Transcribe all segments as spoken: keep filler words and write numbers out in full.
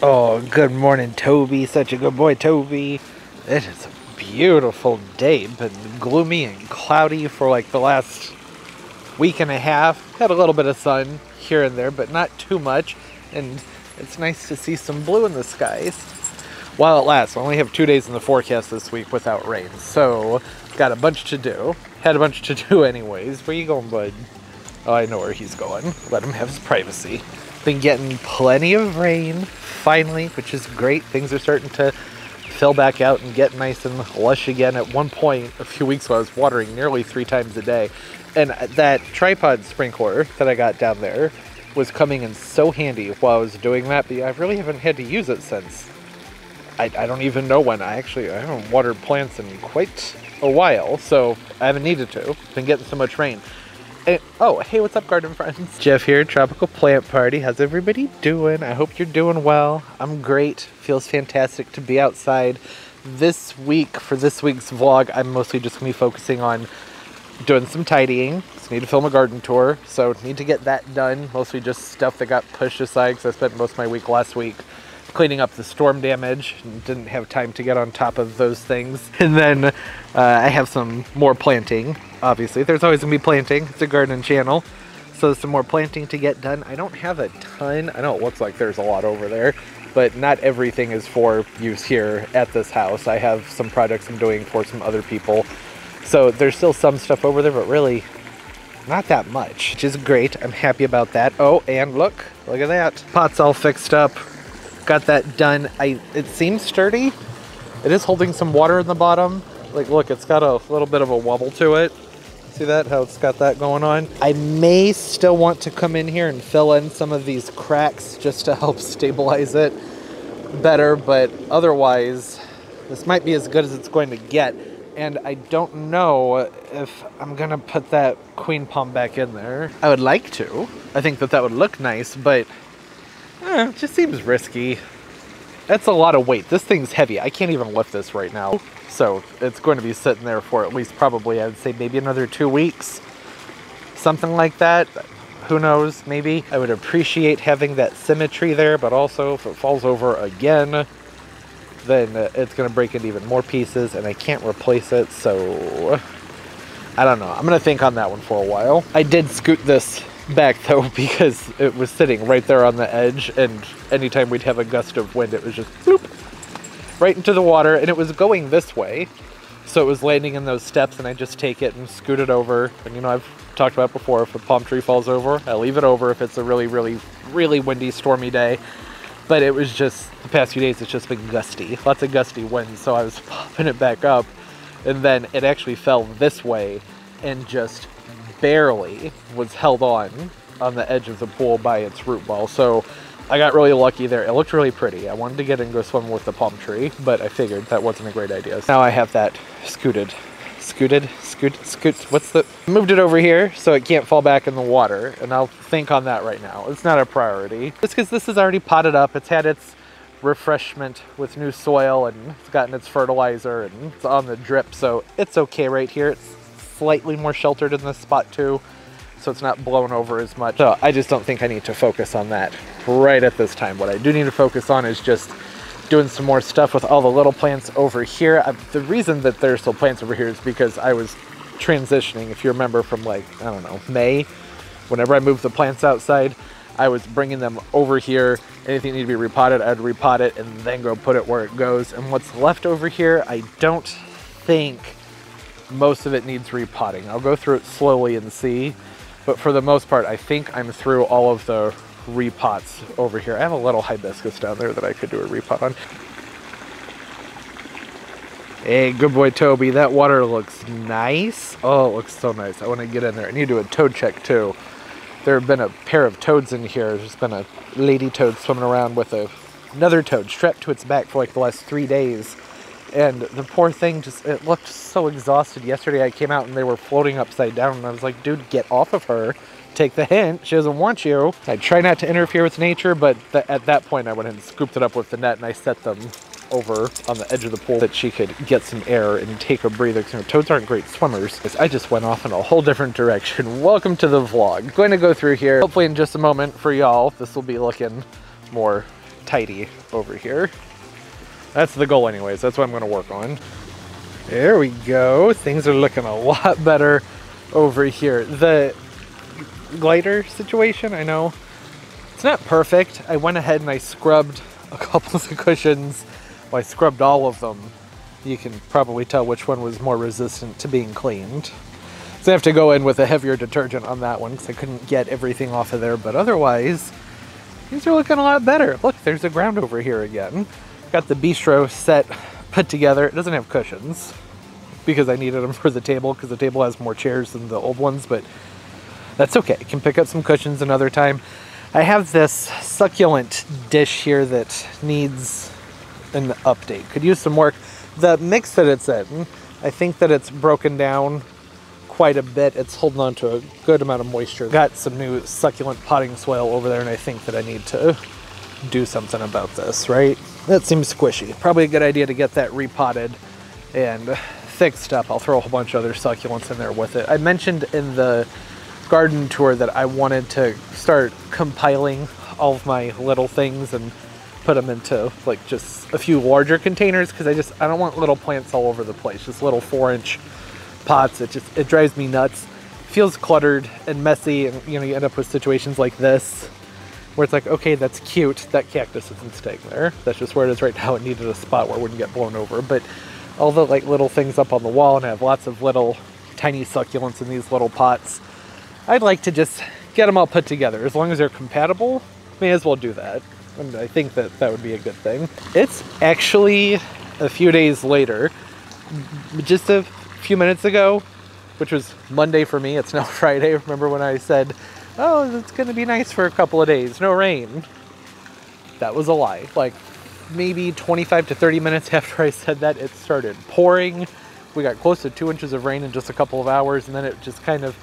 Oh, good morning, Toby. Such a good boy, Toby. It is a beautiful day, but gloomy and cloudy for like the last week and a half. Had a little bit of sun here and there, but not too much. And it's nice to see some blue in the skies while it lasts. We only have two days in the forecast this week without rain, so got a bunch to do. Had a bunch to do anyways. Where you going, bud? Oh, I know where he's going. Let him have his privacy. Been getting plenty of rain finally, which is great. Things are starting to fill back out and get nice and lush again. At one point a few weeks ago, I was watering nearly three times a day, and that tripod sprinkler that I got down there was coming in so handy while I was doing that, but I really haven't had to use it since. I, I don't even know when. I actually I haven't watered plants in quite a while, so I haven't needed to. Been getting so much rain. And, oh, hey, what's up, garden friends? Jeff here, Tropical Plant Party. How's everybody doing? I hope you're doing well. I'm great. Feels fantastic to be outside. This week, for this week's vlog, I'm mostly just going to be focusing on doing some tidying. Just need to film a garden tour, so need to get that done. Mostly just stuff that got pushed aside because I spent most of my week last week cleaning up the storm damage and didn't have time to get on top of those things. And then uh, I have some more planting. Obviously, there's always gonna be planting. It's a garden channel, so some more planting to get done. I don't have a ton. I know it looks like there's a lot over there, but not everything is for use here at this house. I have some projects I'm doing for some other people, so there's still some stuff over there, but really not that much, which is great. I'm happy about that. Oh, and look look at that, pot's all fixed up. Got that done. I it seems sturdy. It is holding some water in the bottom. Like, look, it's got a little bit of a wobble to it. See that, how it's got that going on? I may still want to come in here and fill in some of these cracks just to help stabilize it better, but otherwise this might be as good as it's going to get. And I don't know if I'm gonna put that queen palm back in there. I would like to. I think that that would look nice, but Eh, it just seems risky. That's a lot of weight. This thing's heavy. I can't even lift this right now. So it's going to be sitting there for at least probably, I would say, maybe another two weeks. Something like that. Who knows, maybe. I would appreciate having that symmetry there, but also if it falls over again, then it's going to break into even more pieces and I can't replace it. So I don't know. I'm going to think on that one for a while. I did scoot this back though because it was sitting right there on the edge, and anytime we'd have a gust of wind it was just bloop right into the water, and it was going this way, so it was landing in those steps, and I just take it and scoot it over. And you know, I've talked about before, if a palm tree falls over, I leave it over if it's a really really really windy stormy day, but it was just the past few days it's just been gusty, lots of gusty winds, so I was popping it back up, and then it actually fell this way and just barely was held on on the edge of the pool by its root ball. So I got really lucky there. It looked really pretty. I wanted to get in and go swim with the palm tree, but I figured that wasn't a great idea. So now I have that scooted, scooted, scooted, scoots. What's the, moved it over here so it can't fall back in the water. And I'll think on that right now. It's not a priority. Just because this is already potted up. It's had its refreshment with new soil and it's gotten its fertilizer and it's on the drip. So it's okay right here. It's slightly more sheltered in this spot too, so it's not blown over as much. So I just don't think I need to focus on that right at this time. What I do need to focus on is just doing some more stuff with all the little plants over here. I, the reason that there's still plants over here is because I was transitioning, if you remember, from like, I don't know, May, whenever I moved the plants outside, I was bringing them over here. Anything that needed to be repotted, I'd repot it and then go put it where it goes. And what's left over here, I don't think most of it needs repotting. I'll go through it slowly and see, but for the most part I think I'm through all of the repots over here. I have a little hibiscus down there that I could do a repot on. Hey, good boy Toby. That water looks nice. Oh, it looks so nice. I want to get in there. I need to do a toad check too. There have been a pair of toads in here. There's been a lady toad swimming around with a, another toad strapped to its back for like the last three days. And the poor thing just, it looked so exhausted. Yesterday I came out and they were floating upside down and I was like, dude, get off of her. Take the hint. She doesn't want you. I try not to interfere with nature, but th at that point I went and scooped it up with the net and I set them over on the edge of the pool that she could get some air and take a breather. You know, toads aren't great swimmers. I just went off in a whole different direction. Welcome to the vlog. Going to go through here. Hopefully in just a moment for y'all, this will be looking more tidy over here. That's the goal anyways. That's what I'm gonna work on. There we go. Things are looking a lot better over here. The glider situation, I know it's not perfect. I went ahead and I scrubbed a couple of the cushions. Well, I scrubbed all of them. You can probably tell which one was more resistant to being cleaned. So I have to go in with a heavier detergent on that one because I couldn't get everything off of there. But otherwise, things are looking a lot better. Look, there's the ground over here again. Got the bistro set put together. It doesn't have cushions because I needed them for the table because the table has more chairs than the old ones, but that's okay. I can pick up some cushions another time. I have this succulent dish here that needs an update. Could use some work. The mix that it's in, I think that it's broken down quite a bit. It's holding on to a good amount of moisture. Got some new succulent potting soil over there, and I think that I need to do something about this, right? That seems squishy. Probably a good idea to get that repotted and fixed up. I'll throw a whole bunch of other succulents in there with it. I mentioned in the garden tour that I wanted to start compiling all of my little things and put them into like just a few larger containers because I just I don't want little plants all over the place. Just little four inch pots. It just it drives me nuts. It feels cluttered and messy, and you know you end up with situations like this where it's like, okay, that's cute. That cactus isn't staying there. That's just where it is right now. It needed a spot where it wouldn't get blown over. But all the like little things up on the wall, and I have lots of little tiny succulents in these little pots. I'd like to just get them all put together. As long as they're compatible, may as well do that. And I think that that would be a good thing. It's actually a few days later, just a few minutes ago, which was Monday for me. It's now Friday. Remember when I said, oh, it's going to be nice for a couple of days, no rain. That was a lie. Like maybe twenty-five to thirty minutes after I said that, it started pouring. We got close to two inches of rain in just a couple of hours, and then it just kind of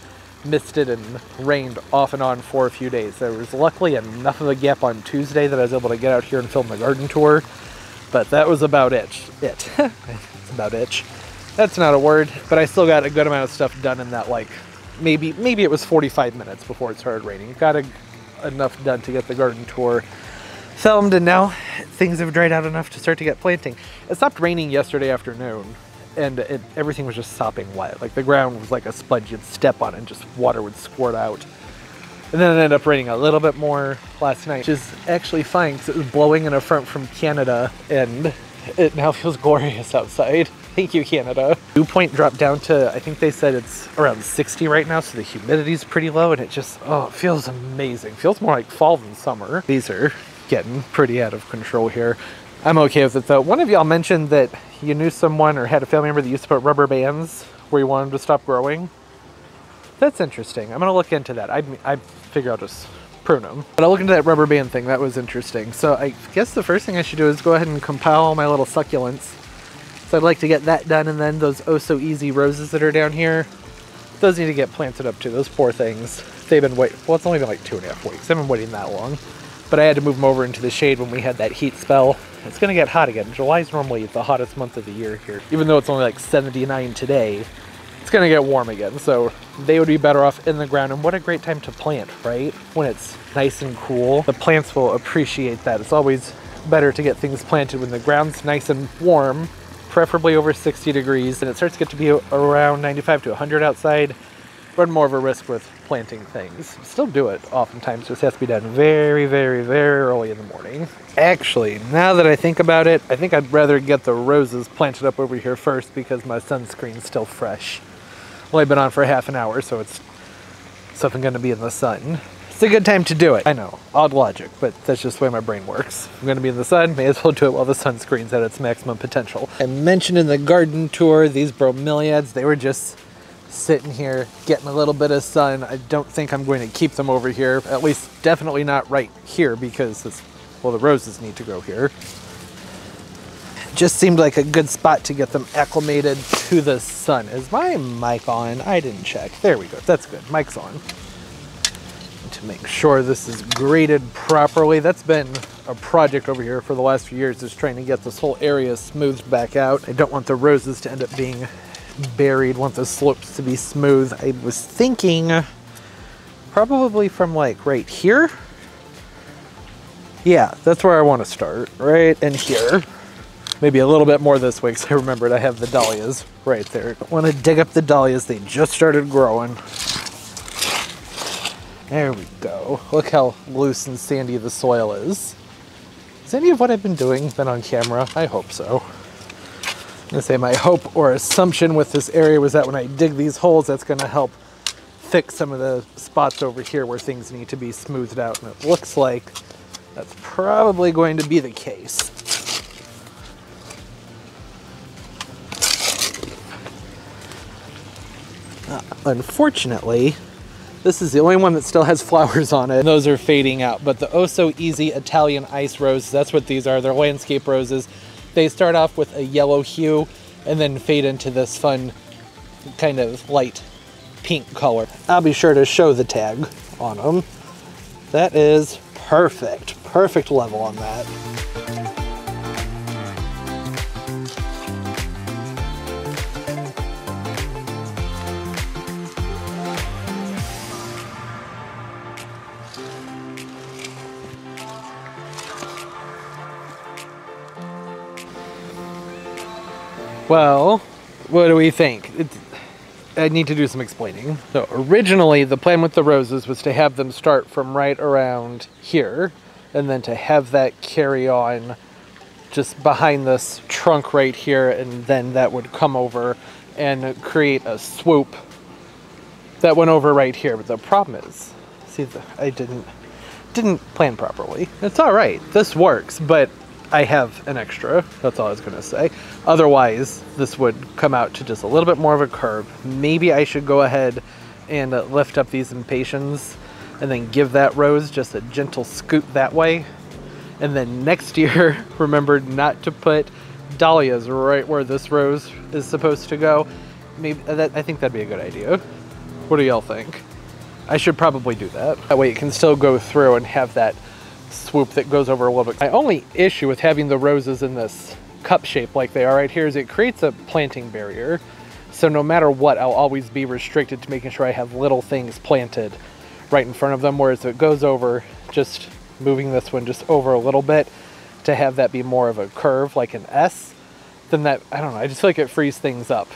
misted and rained off and on for a few days. There was luckily enough of a gap on Tuesday that I was able to get out here and film the garden tour, but that was about it. It. It's about it. That's not a word, but I still got a good amount of stuff done in that like Maybe maybe it was forty-five minutes before it started raining. Got a, enough done to get the garden tour filmed, and now things have dried out enough to start to get planting. It stopped raining yesterday afternoon, and it, everything was just sopping wet. Like the ground was like a sponge. You'd step on it and just water would squirt out. And then it ended up raining a little bit more last night, which is actually fine because it was blowing in a front from Canada, and it now feels glorious outside. Thank you, Canada. Dew point dropped down to, I think they said it's around sixty right now, so the humidity's pretty low, and it just, oh, it feels amazing. Feels more like fall than summer. These are getting pretty out of control here. I'm okay with it, though. One of y'all mentioned that you knew someone or had a family member that used to put rubber bands where you wanted them to stop growing. That's interesting. I'm gonna look into that. I, I figure I'll just prune them. But I'll look into that rubber band thing. That was interesting. So I guess the first thing I should do is go ahead and compile all my little succulents. So I'd like to get that done, and then those Oso Easy roses that are down here, those need to get planted up too. Those poor things. They've been waiting, well, it's only been like two and a half weeks. I've been waiting that long. But I had to move them over into the shade when we had that heat spell. It's gonna get hot again. July's normally the hottest month of the year here. Even though it's only like seventy-nine today, it's gonna get warm again. So they would be better off in the ground, and what a great time to plant, right? When it's nice and cool, the plants will appreciate that. It's always better to get things planted when the ground's nice and warm, preferably over sixty degrees, and it starts to get to be around ninety-five to a hundred outside. Run more of a risk with planting things. Still do it oftentimes, just has to be done very, very, very early in the morning. Actually, now that I think about it, I think I'd rather get the roses planted up over here first because my sunscreen's still fresh. Only been on for half an hour, so it's something gonna be in the sun. It's a good time to do it. I know, odd logic, but that's just the way my brain works. I'm gonna be in the sun, may as well do it while the sunscreen's at its maximum potential. I mentioned in the garden tour, these bromeliads, they were just sitting here, getting a little bit of sun. I don't think I'm going to keep them over here, at least definitely not right here because, this, well, the roses need to go here. It just seemed like a good spot to get them acclimated to the sun. Is my mic on? I didn't check. There we go, that's good, mic's on. To make sure this is graded properly. That's been a project over here for the last few years, is trying to get this whole area smoothed back out. I don't want the roses to end up being buried, want the slopes to be smooth. I was thinking probably from like right here Yeah, that's where I want to start, right in here. Maybe a little bit more this way because I remembered I have the dahlias right there. I don't want to dig up the dahlias, they just started growing. There we go. Look how loose and sandy the soil is. Has any of what I've been doing been on camera? I hope so. I'm gonna say my hope or assumption with this area was that when I dig these holes, that's gonna help fix some of the spots over here where things need to be smoothed out, and it looks like that's probably going to be the case. Uh, unfortunately, this is the only one that still has flowers on it. And those are fading out, but the Oso Easy Italian Ice roses, that's what these are, they're landscape roses. They start off with a yellow hue and then fade into this fun kind of light pink color. I'll be sure to show the tag on them. That is perfect, perfect level on that. Well, what do we think? It's, I need to do some explaining. So originally the plan with the roses was to have them start from right around here and then to have that carry on just behind this trunk right here, and then that would come over and create a swoop that went over right here. But the problem is, see, the, I didn't, didn't plan properly. It's all right, this works, but I have an extra, that's all I was gonna say. Otherwise, this would come out to just a little bit more of a curve. Maybe I should go ahead and uh, lift up these impatiens and then give that rose just a gentle scoot that way. And then next year, remember not to put dahlias right where this rose is supposed to go. Maybe that, I think that'd be a good idea. What do y'all think? I should probably do that. That way it can still go through and have that swoop that goes over a little bit. My only issue with having the roses in this cup shape like they are right here is it creates a planting barrier. So no matter what, I'll always be restricted to making sure I have little things planted right in front of them. Whereas it goes over, just moving this one just over a little bit to have that be more of a curve, like an S, then that, I don't know, I just feel like it frees things up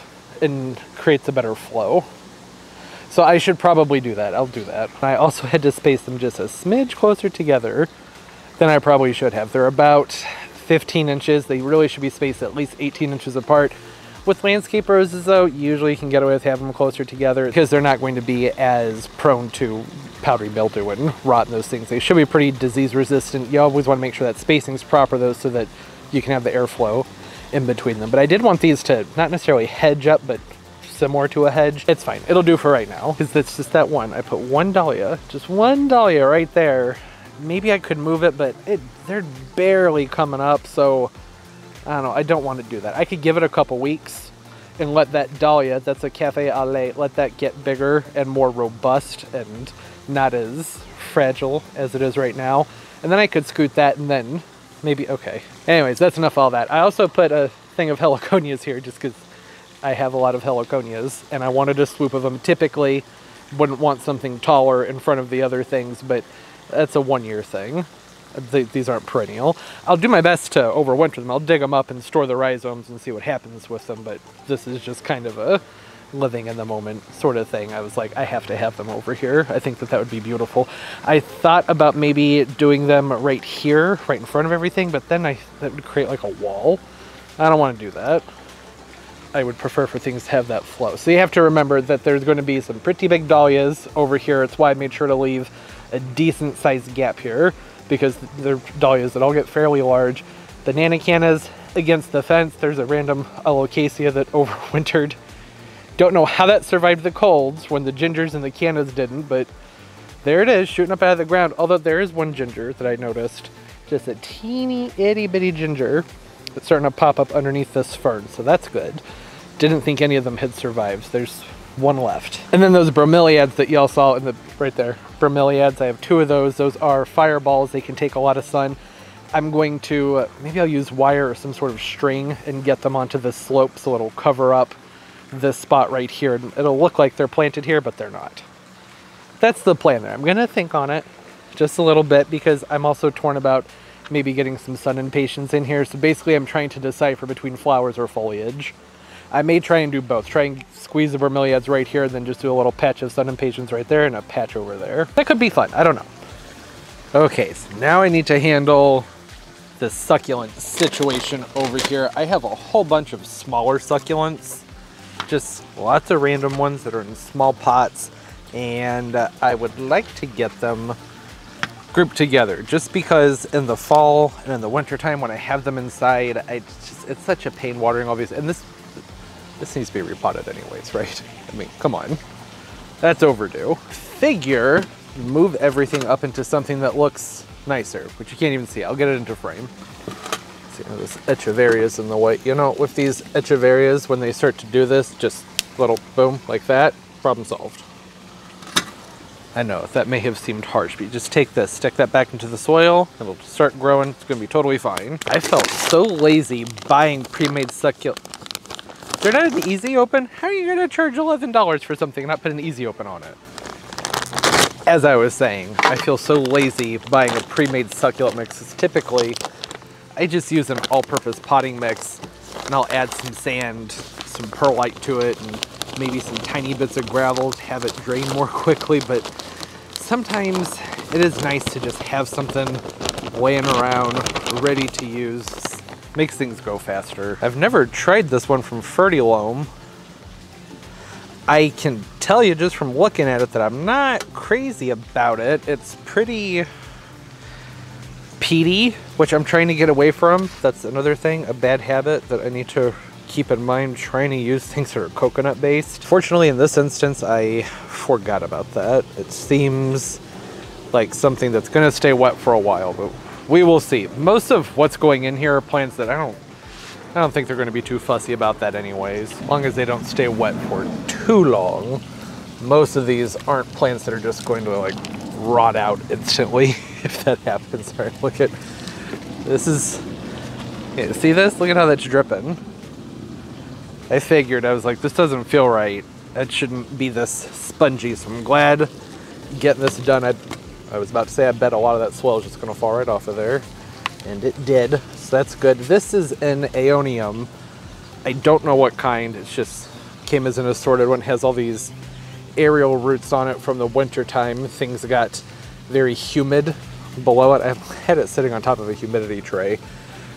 and creates a better flow. So I should probably do that. I'll do that. I also had to space them just a smidge closer together than I probably should have. They're about fifteen inches. They really should be spaced at least eighteen inches apart. With landscape roses though, usually you can get away with having them closer together because they're not going to be as prone to powdery mildew and rot and those things. They should be pretty disease resistant. You always want to make sure that spacing's proper though so that you can have the airflow in between them. But I did want these to not necessarily hedge up, but similar to a hedge. It's fine, it'll do for right now because that's just that one. I put one dahlia, just one dahlia right there. Maybe I could move it, but it, they're barely coming up, so I don't know, I don't want to do that. I could give it a couple weeks and let that dahlia, that's a cafe au lait, let that get bigger and more robust and not as fragile as it is right now. And then I could scoot that and then maybe, okay. Anyways, that's enough of all that. I also put a thing of heliconias here just because I have a lot of heliconias and I wanted a swoop of them. Typically wouldn't want something taller in front of the other things, but that's a one-year thing. These aren't perennial. I'll do my best to overwinter them. I'll dig them up and store the rhizomes and see what happens with them, but this is just kind of a living in the moment sort of thing. I was like, I have to have them over here. I think that that would be beautiful. I thought about maybe doing them right here, right in front of everything, but then I, that would create like a wall. I don't want to do that. I would prefer for things to have that flow. So you have to remember that there's going to be some pretty big dahlias over here. It's why I made sure to leave a decent sized gap here because they're dahlias that all get fairly large. The nanacanas against the fence. There's a random alocasia that overwintered. Don't know how that survived the colds when the gingers and the cannas didn't, but there it is shooting up out of the ground. Although there is one ginger that I noticed, just a teeny itty bitty ginger. It's starting to pop up underneath this fern, so that's good. Didn't think any of them had survived. There's one left. And then those bromeliads that y'all saw in the, right there, bromeliads, I have two of those. Those are fireballs, they can take a lot of sun. I'm going to, maybe I'll use wire or some sort of string and get them onto the slope so it'll cover up this spot right here. It'll look like they're planted here, but they're not. That's the plan there. I'm gonna think on it, just a little bit because I'm also torn about maybe getting some sun impatiens in here. So basically I'm trying to decipher between flowers or foliage. I may try and do both. Try and squeeze the bromeliads right here and then just do a little patch of sun impatiens right there and a patch over there. That could be fun, I don't know. Okay, so now I need to handle this succulent situation over here. I have a whole bunch of smaller succulents, just lots of random ones that are in small pots, and uh, I would like to get them grouped together just because in the fall and in the winter time when I have them inside, I just, it's such a pain watering all these. And this this needs to be repotted anyways, right? I mean, come on, that's overdue. Figure, move everything up into something that looks nicer, which you can't even see. I'll get it into frame. See, you know, this echeverias in the way. You know, with these echeverias, when they start to do this, just little boom like that, problem solved. I know that may have seemed harsh, but you just take this, stick that back into the soil, it'll start growing. It's gonna be totally fine. I felt so lazy buying pre-made succulent. They're not an easy open. How are you gonna charge eleven dollars for something and not put an easy open on it? As I was saying, I feel so lazy buying a pre-made succulent mix. It's typically, I just use an all-purpose potting mix and I'll add some sand, some perlite to it, and maybe some tiny bits of gravel to have it drain more quickly. But sometimes it is nice to just have something laying around ready to use. Makes things go faster. I've never tried this one from FertiLome. I can tell you just from looking at it that I'm not crazy about it. It's pretty peaty, which I'm trying to get away from. That's another thing, a bad habit that I need to keep in mind, trying to use things that are coconut based. Fortunately, in this instance, I forgot about that. It seems like something that's gonna stay wet for a while, but we will see. Most of what's going in here are plants that I don't I don't think they're gonna be too fussy about that anyways. As long as they don't stay wet for too long. Most of these aren't plants that are just going to like rot out instantly if that happens. Sorry, look at, this is, yeah, see this? Look at how that's dripping. I figured, I was like, this doesn't feel right. That shouldn't be this spongy, so I'm glad getting this done. I, I was about to say, I bet a lot of that swell is just gonna fall right off of there. And it did, so that's good. This is an aeonium. I don't know what kind, it's just came as an assorted one. It has all these aerial roots on it from the winter time. Things got very humid below it. I had it sitting on top of a humidity tray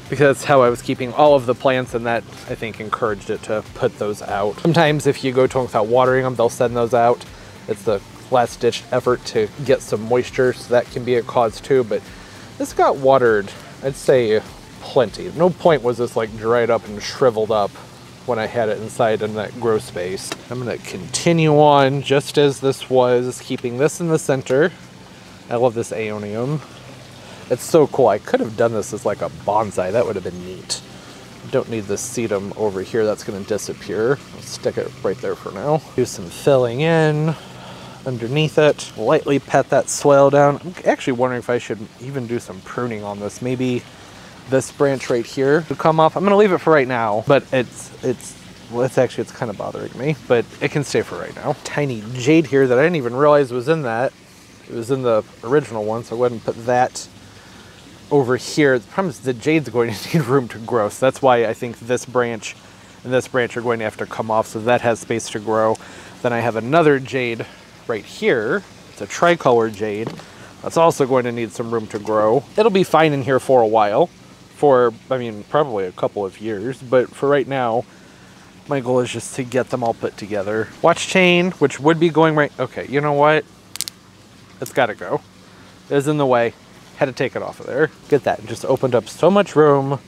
because that's how I was keeping all of the plants, and that I think encouraged it to put those out. Sometimes if you go to them without watering them, they'll send those out. It's the last ditch effort to get some moisture, so that can be a cause too, but this got watered, I'd say plenty. No point was this like dried up and shriveled up when I had it inside in that grow space. I'm gonna continue on just as this was, keeping this in the center. I love this aeonium. It's so cool. I could have done this as like a bonsai. That would have been neat. Don't need this sedum over here. That's gonna disappear. I'll stick it right there for now. Do some filling in underneath it, lightly pat that swale down. I'm actually wondering if I should even do some pruning on this. Maybe this branch right here would come off. I'm gonna leave it for right now, but it's, it's, well, it's actually, it's kind of bothering me, but it can stay for right now. Tiny jade here that I didn't even realize was in that. It was in the original one, so I went and put that over here. The problem is the jade's going to need room to grow, so that's why I think this branch and this branch are going to have to come off, so that has space to grow. Then I have another jade right here. It's a tricolor jade. That's also going to need some room to grow. It'll be fine in here for a while, for, I mean, probably a couple of years, but for right now, my goal is just to get them all put together. Watch chain, which would be going right, okay, you know what? It's gotta go. It is in the way. Had to take it off of there. Get that, it just opened up so much room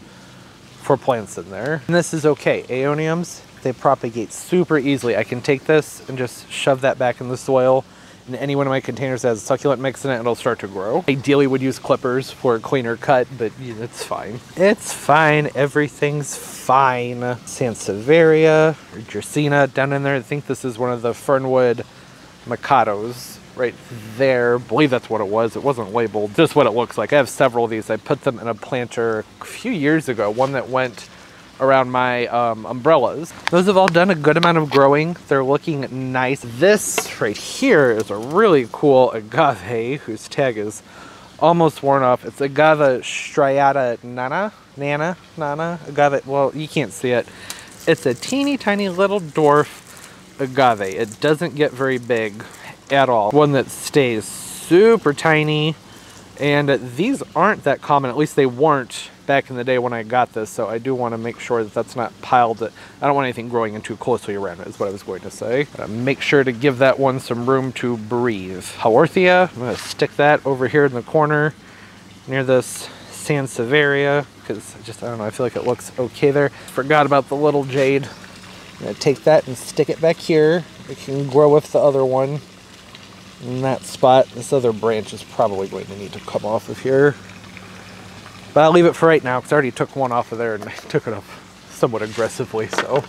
for plants in there. And this is okay, aeoniums, they propagate super easily. I can take this and just shove that back in the soil, and any one of my containers that has a succulent mix in it, it'll start to grow. Ideally would use clippers for a cleaner cut, but it's fine. It's fine, everything's fine. Sansevieria or Dracaena down in there. I think this is one of the Fernwood Macados right there. I believe that's what it was. It wasn't labeled, just what it looks like. I have several of these. I put them in a planter a few years ago, one that went around my um, umbrellas. Those have all done a good amount of growing. They're looking nice. This right here is a really cool agave whose tag is almost worn off. It's agave striata nana, nana, nana, agave. Well, you can't see it. It's a teeny tiny little dwarf agave. It doesn't get very big at all. One that stays super tiny. And these aren't that common, at least they weren't back in the day when I got this, so I do want to make sure that that's not piled. I don't want anything growing in too closely around it, is what I was going to say. Gotta make sure to give that one some room to breathe. Haworthia, I'm going to stick that over here in the corner near this Sansevieria, because I just, I don't know, I feel like it looks okay there. Forgot about the little jade. I'm going to take that and stick it back here. It can grow with the other one in that spot. This other branch is probably going to need to come off of here. But I'll leave it for right now because I already took one off of there and I took it up somewhat aggressively. So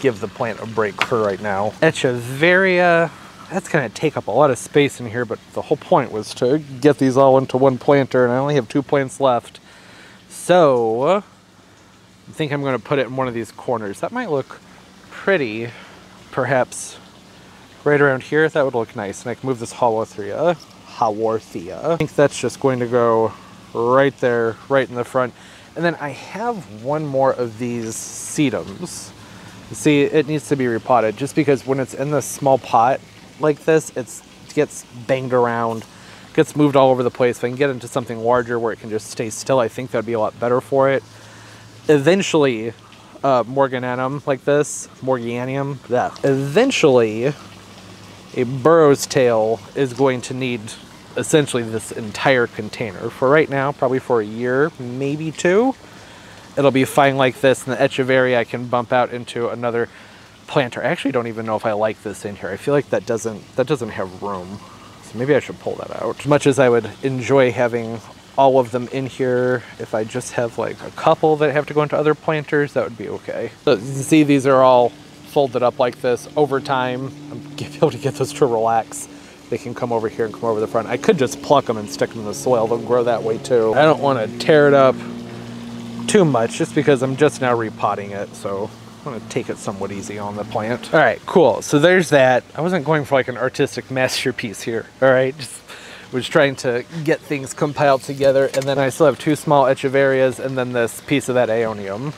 give the plant a break for right now. Echeveria, that's going to take up a lot of space in here, but the whole point was to get these all into one planter and I only have two plants left. So I think I'm going to put it in one of these corners. That might look pretty, perhaps right around here. That would look nice. And I can move this Haworthia. Haworthia. I think that's just going to go right there, right in the front. And then I have one more of these sedums. See, it needs to be repotted just because when it's in this small pot like this, it's, it gets banged around, gets moved all over the place. If I can get into something larger where it can just stay still, I think that'd be a lot better for it. Eventually, uh, Morgananum like this, Morganium, that. Eventually, a burrow's tail is going to need essentially this entire container. For right now, probably for a year, maybe two, it'll be fine like this. And the Echeveria I can bump out into another planter. I actually don't even know if I like this in here. I feel like that doesn't, that doesn't have room. So maybe I should pull that out. As much as I would enjoy having all of them in here, if I just have like a couple that have to go into other planters, that would be okay. So you can see these are all folded up like this. Over time, I'm able to get those to relax. They can come over here and come over the front. I could just pluck them and stick them in the soil. They'll grow that way too. I don't want to tear it up too much just because I'm just now repotting it. So I'm going to take it somewhat easy on the plant. All right, cool. So there's that. I wasn't going for like an artistic masterpiece here. All right, just was trying to get things compiled together. And then I still have two small Echeverias and then this piece of that aeonium.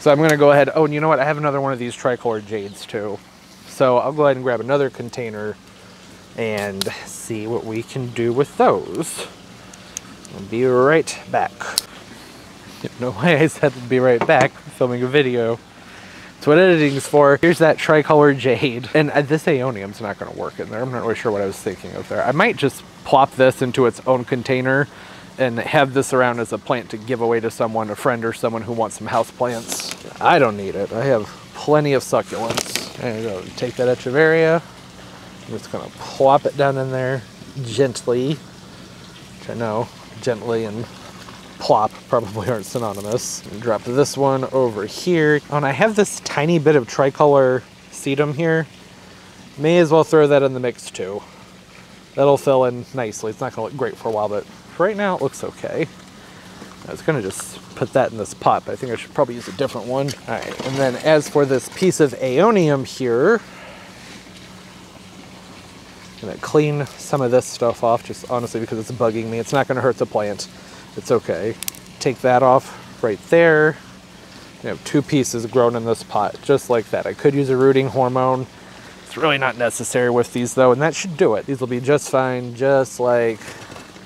So I'm going to go ahead. Oh, and you know what? I have another one of these tricolor jades too. So I'll go ahead and grab another container and see what we can do with those. I'll be right back. No way I said I'd be right back. I'm filming a video. That's what editing's for. Here's that tricolor jade. And this aeonium's not gonna work in there. I'm not really sure what I was thinking of there. I might just plop this into its own container and have this around as a plant to give away to someone, a friend or someone who wants some houseplants. I don't need it. I have plenty of succulents. There you go. Take that Echeveria. I'm just gonna plop it down in there gently, which I know gently and plop probably aren't synonymous. Drop this one over here. Oh, and I have this tiny bit of tricolor sedum here. May as well throw that in the mix too. That'll fill in nicely. It's not gonna look great for a while, but for right now it looks okay. I was gonna just put that in this pot, but I think I should probably use a different one. All right, and then as for this piece of aeonium here, gonna clean some of this stuff off, just honestly because it's bugging me. It's not gonna hurt the plant. It's okay. Take that off right there. I have two pieces grown in this pot, just like that. I could use a rooting hormone. It's really not necessary with these though, and that should do it. These will be just fine, just like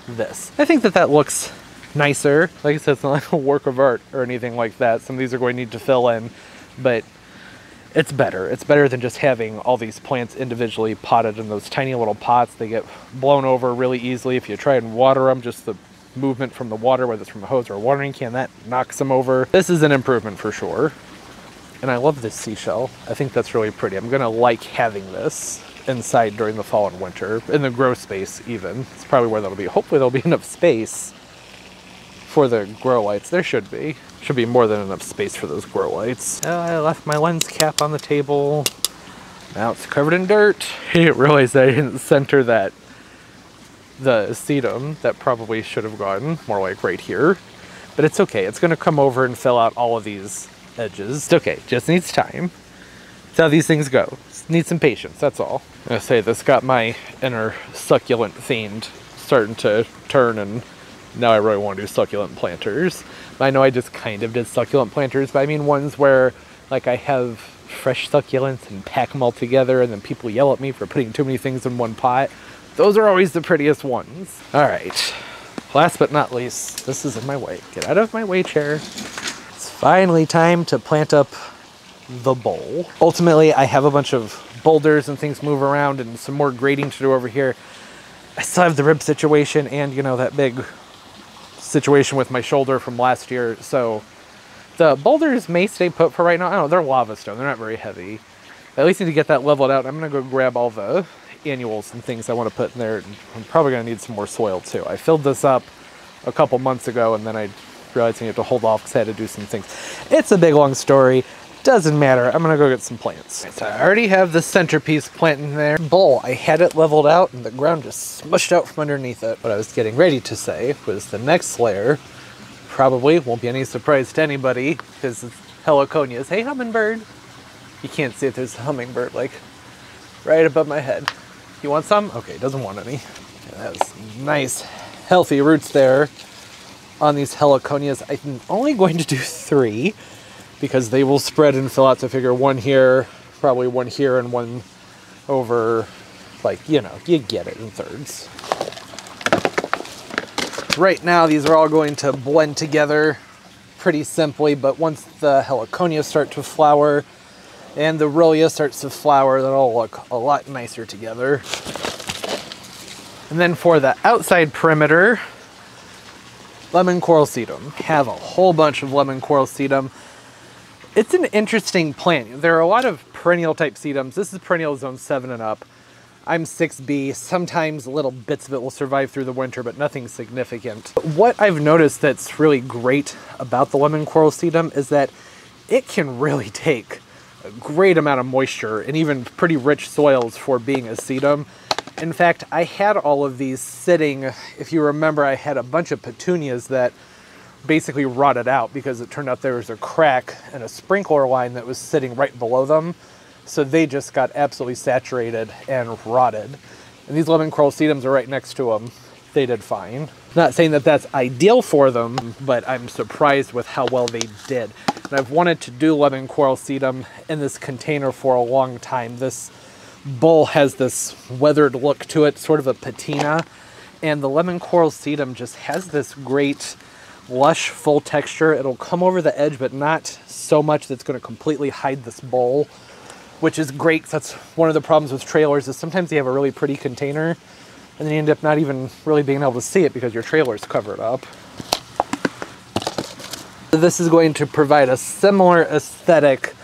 this. I think that that looks nicer. Like I said, it's not like a work of art or anything like that. Some of these are going to need to fill in, but it's better. It's better than just having all these plants individually potted in those tiny little pots. They get blown over really easily. If you try and water them, just the movement from the water, whether it's from a hose or a watering can, that knocks them over. This is an improvement for sure. And I love this seashell. I think that's really pretty. I'm gonna like having this inside during the fall and winter, in the grow space even. It's probably where that'll be. Hopefully there'll be enough space for the grow lights. There should be. Should be more than enough space for those grow lights. Oh, I left my lens cap on the table. Now it's covered in dirt. I didn't realize that I didn't center that, the sedum. That probably should have gone more like right here, but it's okay. It's gonna come over and fill out all of these edges. It's okay, just needs time. That's how these things go. Just need some patience, that's all. I'm gonna say this got my inner succulent themed starting to turn, and now I really want to do succulent planters. I know I just kind of did succulent planters, but I mean ones where like I have fresh succulents and pack them all together and then people yell at me for putting too many things in one pot. Those are always the prettiest ones. All right, last but not least, this is in my way. Get out of my way, chair. It's finally time to plant up the bowl. Ultimately, I have a bunch of boulders and things move around and some more grading to do over here. I still have the rib situation and, you know, that big situation with my shoulder from last year. So the boulders may stay put for right now. I don't know, they're lava stone. They're not very heavy. I at least need to get that leveled out. I'm going to go grab all the annuals and things I want to put in there. I'm probably going to need some more soil too. I filled this up a couple months ago and then I realized I had to hold off because I had to do some things. It's a big long story. Doesn't matter. I'm going to go get some plants. Right, so I already have the centerpiece plant in there. Bowl. I had it leveled out and the ground just smushed out from underneath it. What I was getting ready to say was the next layer probably won't be any surprise to anybody because it's heliconias. Hey, hummingbird. You can't see if there's a hummingbird like right above my head. You want some? Okay, doesn't want any. It has nice, healthy roots there on these heliconias. I'm only going to do three, because they will spread and fill out. So figure one here, probably one here, and one over, like, you know, you get it in thirds. Right now, these are all going to blend together pretty simply, but once the heliconias start to flower and the ruellia starts to flower, that'll look a lot nicer together. And then for the outside perimeter, lemon coral sedum. I have a whole bunch of lemon coral sedum. It's an interesting plant. There are a lot of perennial type sedums. This is perennial zone seven and up. I'm six B. Sometimes little bits of it will survive through the winter, but nothing significant. What I've noticed that's really great about the lemon coral sedum is that it can really take a great amount of moisture and even pretty rich soils for being a sedum. In fact, I had all of these sitting. If you remember, I had a bunch of petunias that basically rotted out because it turned out there was a crack and a sprinkler line that was sitting right below them. So they just got absolutely saturated and rotted. And these lemon coral sedums are right next to them. They did fine. Not saying that that's ideal for them, but I'm surprised with how well they did. And I've wanted to do lemon coral sedum in this container for a long time. This bowl has this weathered look to it, sort of a patina. And the lemon coral sedum just has this great lush, full texture. It'll come over the edge, but not so much that's going to completely hide this bowl, which is great. That's one of the problems with trailers is sometimes you have a really pretty container and then you end up not even really being able to see it because your trailer's covered up. This is going to provide a similar aesthetic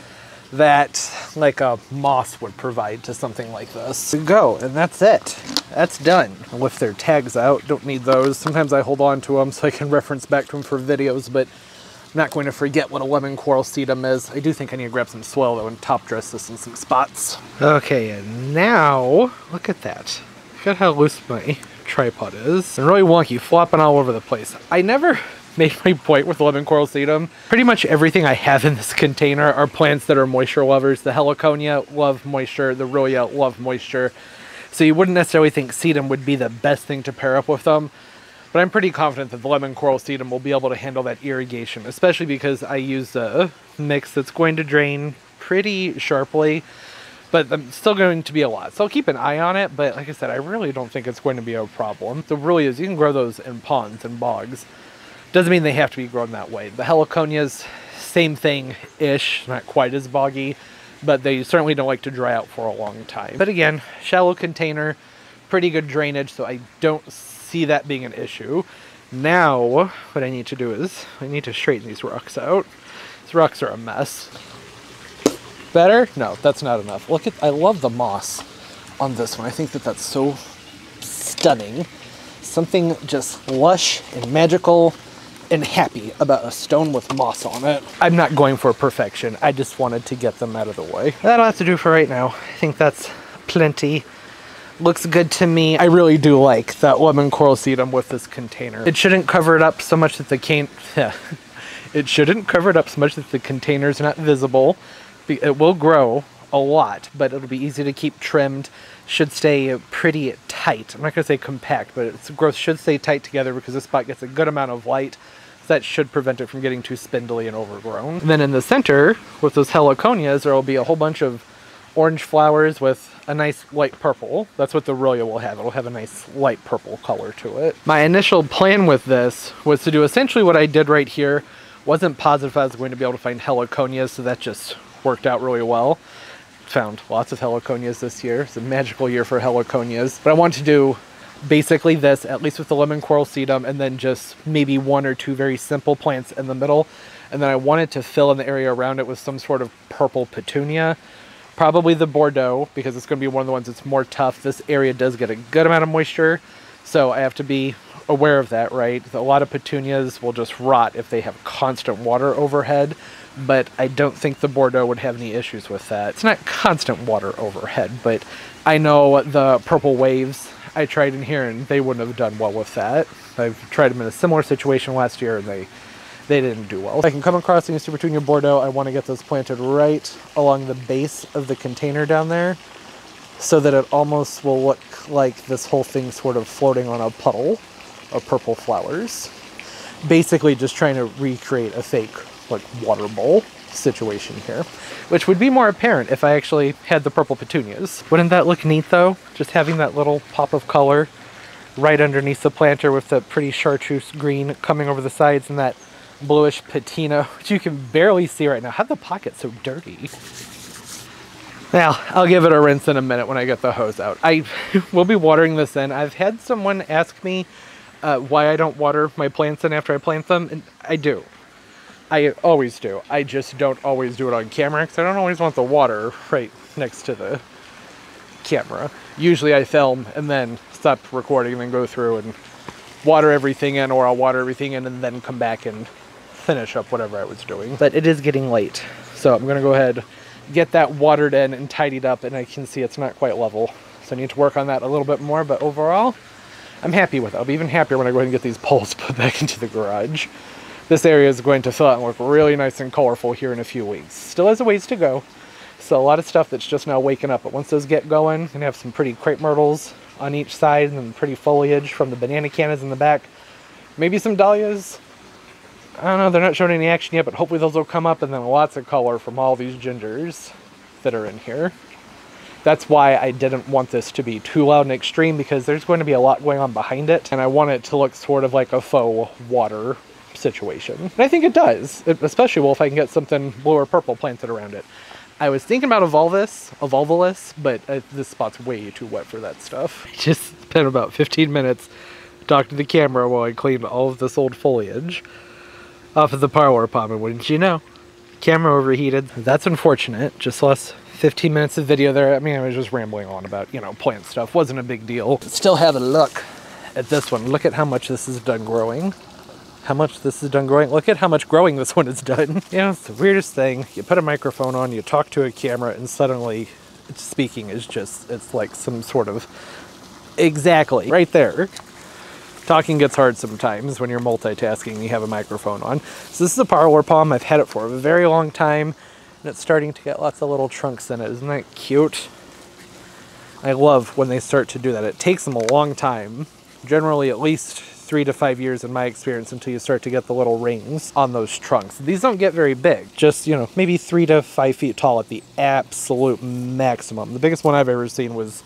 that like a moss would provide to something like this. Go, and that's it. That's done. I'll lift their tags out, don't need those. Sometimes I hold on to them so I can reference back to them for videos, but I'm not going to forget what a lemon coral sedum is. I do think I need to grab some soil though and top dress this in some spots. Okay, and now, look at that. Look at how loose my tripod is. And really wonky, flopping all over the place. I never made my point with lemon coral sedum. Pretty much everything I have in this container are plants that are moisture lovers. The heliconia love moisture, the ruellia love moisture. So you wouldn't necessarily think sedum would be the best thing to pair up with them, but I'm pretty confident that the lemon coral sedum will be able to handle that irrigation, especially because I use a mix that's going to drain pretty sharply, but I'm still going to be a lot. So I'll keep an eye on it, but like I said, I really don't think it's going to be a problem. The ruellias, you can grow those in ponds and bogs. Doesn't mean they have to be grown that way. The heliconias, same thing-ish, not quite as boggy, but they certainly don't like to dry out for a long time. But again, shallow container, pretty good drainage, so I don't see that being an issue. Now, what I need to do is, I need to straighten these rocks out. These rocks are a mess. Better? No, that's not enough. Look at, I love the moss on this one. I think that that's so stunning. Something just lush and magical and happy about a stone with moss on it. I'm not going for perfection. I just wanted to get them out of the way. That'll have to do for right now. I think that's plenty. Looks good to me. I really do like that lemon coral sedum with this container. It shouldn't cover it up so much that the cane It shouldn't cover it up so much that the container's not visible. It will grow a lot, but it'll be easy to keep trimmed. Should stay pretty tight. I'm not going to say compact, but its growth should stay tight together because this spot gets a good amount of light. So that should prevent it from getting too spindly and overgrown. And then in the center, with those heliconias, there will be a whole bunch of orange flowers with a nice light purple. That's what the ruellia will have. It'll have a nice light purple color to it. My initial plan with this was to do essentially what I did right here. Wasn't positive I was going to be able to find heliconias, so that just worked out really well. Found lots of heliconias this year. It's a magical year for heliconias. But I want to do basically this, at least with the lemon coral sedum, and then just maybe one or two very simple plants in the middle. And then I wanted to fill in the area around it with some sort of purple petunia. Probably the Bordeaux, because it's going to be one of the ones that's more tough. This area does get a good amount of moisture, so I have to be aware of that, right? A lot of petunias will just rot if they have constant water overhead, but I don't think the Bordeaux would have any issues with that. It's not constant water overhead, but I know the purple waves I tried in here, and they wouldn't have done well with that. I've tried them in a similar situation last year, and they... They didn't do well. If I can come across any Supertunia Bordeaux, I want to get those planted right along the base of the container down there so that it almost will look like this whole thing sort of floating on a puddle of purple flowers. Basically just trying to recreate a fake like water bowl situation here, which would be more apparent if I actually had the purple petunias. Wouldn't that look neat though? Just having that little pop of color right underneath the planter with the pretty chartreuse green coming over the sides and that bluish patina, which you can barely see right now. How'd the pocket so dirty? Now, I'll give it a rinse in a minute when I get the hose out. I will be watering this in. I've had someone ask me uh, why I don't water my plants in after I plant them, and I do. I always do. I just don't always do it on camera because I don't always want the water right next to the camera. Usually I film and then stop recording and then go through and water everything in, or I'll water everything in and then come back and finish up whatever I was doing. But it is getting late, so I'm gonna go ahead, get that watered in and tidied up, and I can see it's not quite level, so I need to work on that a little bit more. But overall, I'm happy with it. I'll be even happier when I go ahead and get these poles put back into the garage. This area is going to fill out and look really nice and colorful here in a few weeks. Still has a ways to go, so a lot of stuff that's just now waking up, but once those get going, and have some pretty crepe myrtles on each side and then pretty foliage from the banana cannas in the back, maybe some dahlias. I don't know, they're not showing any action yet, but hopefully those will come up, and then lots of color from all these gingers that are in here. That's why I didn't want this to be too loud and extreme, because there's going to be a lot going on behind it, and I want it to look sort of like a faux water situation. And I think it does, it especially well if I can get something blue or purple planted around it. I was thinking about Evolvulus, Evolvulus, but uh, this spot's way too wet for that stuff. I just spent about fifteen minutes talking to the camera while I cleaned all of this old foliage off of the Parlor palm, and wouldn't you know, camera overheated. That's unfortunate. Just lost fifteen minutes of video there. I mean, I was just rambling on about, you know, plant stuff. Wasn't a big deal. Still have a look at this one. Look at how much this is done growing. How much this is done growing. Look at how much growing this one is done. You know, it's the weirdest thing. You put a microphone on, you talk to a camera, and suddenly it's speaking is just, it's like some sort of, exactly, right there. Talking gets hard sometimes when you're multitasking and you have a microphone on. So this is a Parlor palm. I've had it for a very long time, and it's starting to get lots of little trunks in it. Isn't that cute? I love when they start to do that. It takes them a long time, generally at least three to five years in my experience, until you start to get the little rings on those trunks. These don't get very big, just, you know, maybe three to five feet tall at the absolute maximum. The biggest one I've ever seen was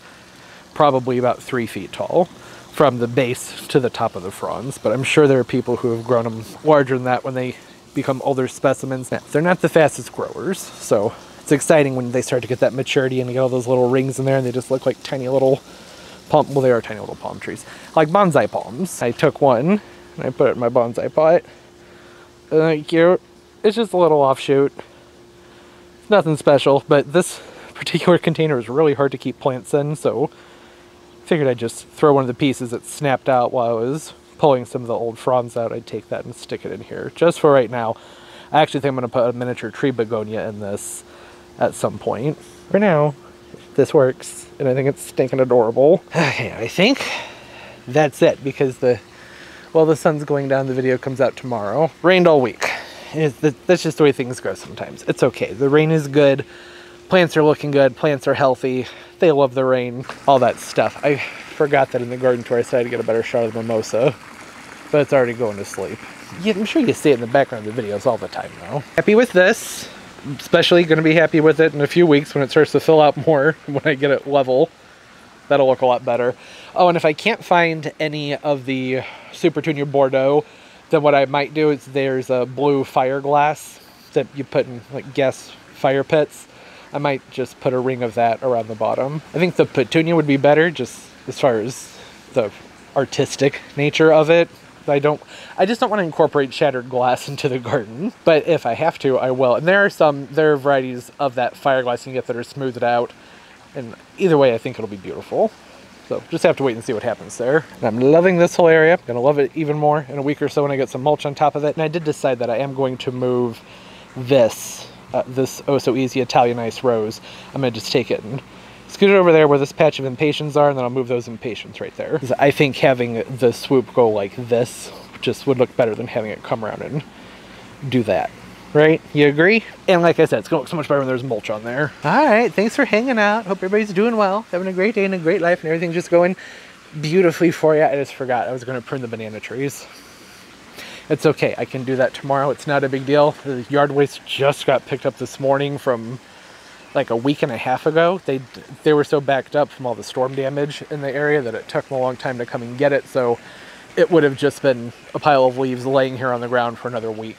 probably about three feet tall from the base to the top of the fronds, but I'm sure there are people who have grown them larger than that when they become older specimens. Now, they're not the fastest growers, so it's exciting when they start to get that maturity and you get all those little rings in there and they just look like tiny little palm, well, they are tiny little palm trees, like bonsai palms. I took one and I put it in my bonsai pot. Isn't that cute? It's just a little offshoot. It's nothing special, but this particular container is really hard to keep plants in, so figured I'd just throw one of the pieces that snapped out while I was pulling some of the old fronds out. I'd take that and stick it in here just for right now. I actually think I'm going to put a miniature tree begonia in this at some point. For now, this works, and I think it's stinking adorable. Okay, I think that's it because the, well, the sun's going down, the video comes out tomorrow. Rained all week. the, that's just the way things go sometimes. It's okay. The rain is good. Plants are looking good. Plants are healthy. They love the rain. All that stuff. I forgot that in the garden tour I said I'd get a better shot of the mimosa, but it's already going to sleep. Yeah, I'm sure you see it in the background of the videos all the time now. Happy with this. Especially going to be happy with it in a few weeks when it starts to fill out more, when I get it level. That'll look a lot better. Oh, and if I can't find any of the Supertunia Bordeaux, then what I might do is there's a blue fire glass that you put in like gas fire pits. I might just put a ring of that around the bottom. I think the petunia would be better just as far as the artistic nature of it. I don't, I just don't want to incorporate shattered glass into the garden, but if I have to, I will. And there are some, there are varieties of that fire glass you can get that are smoothed out. And either way, I think it'll be beautiful. So just have to wait and see what happens there. And I'm loving this whole area. I'm gonna love it even more in a week or so when I get some mulch on top of it. And I did decide that I am going to move this, uh, this Oso Easy Italian Ice rose. I'm gonna just take it and scoot it over there where this patch of impatiens are, and then I'll move those impatiens right there. I think having the swoop go like this just would look better than having it come around and do that. Right? You agree? And like I said, it's going to look so much better when there's mulch on there. All right. Thanks for hanging out. Hope everybody's doing well. Having a great day and a great life and everything's just going beautifully for you. I just forgot I was going to prune the banana trees. It's okay. I can do that tomorrow. It's not a big deal. The yard waste just got picked up this morning from like a week and a half ago. They, they were so backed up from all the storm damage in the area that it took them a long time to come and get it. So it would have just been a pile of leaves laying here on the ground for another week.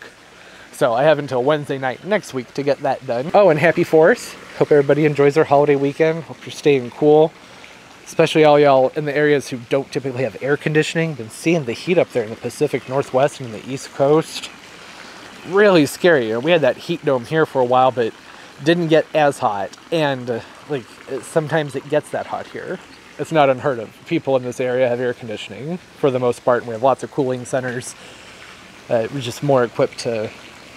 So I have until Wednesday night next week to get that done. Oh, and happy fourth. Hope everybody enjoys their holiday weekend. Hope you're staying cool. Especially all y'all in the areas who don't typically have air conditioning. Been seeing the heat up there in the Pacific Northwest and the East Coast. Really scary. We had that heat dome here for a while, but didn't get as hot. And uh, like it, sometimes it gets that hot here. It's not unheard of. People in this area have air conditioning for the most part, and we have lots of cooling centers. Uh, we're just more equipped to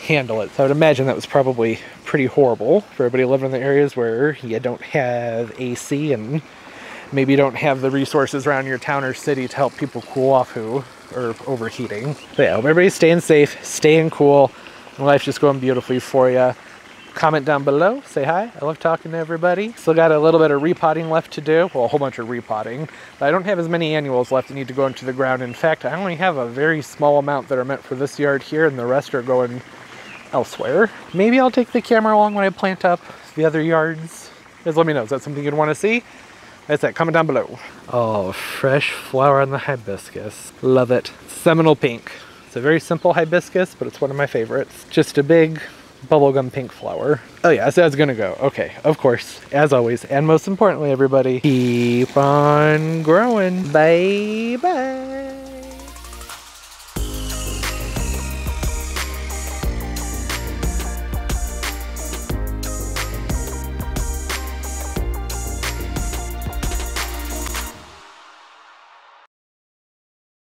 handle it. So I would imagine that was probably pretty horrible for everybody living in the areas where you don't have A C and maybe you don't have the resources around your town or city to help people cool off who are overheating. So yeah, hope everybody's staying safe, staying cool, and life's just going beautifully for you. Comment down below, say hi. I love talking to everybody. Still got a little bit of repotting left to do. Well, a whole bunch of repotting. But I don't have as many annuals left that need to go into the ground. In fact, I only have a very small amount that are meant for this yard here, and the rest are going elsewhere. Maybe I'll take the camera along when I plant up the other yards. Just let me know. Is that something you'd want to see? That's it. Comment down below. Oh, fresh flower on the hibiscus. Love it. Seminole pink. It's a very simple hibiscus, but it's one of my favorites. Just a big bubblegum pink flower. Oh yeah, so that's gonna go. Okay, of course. As always, and most importantly, everybody, keep on growing. Bye-bye.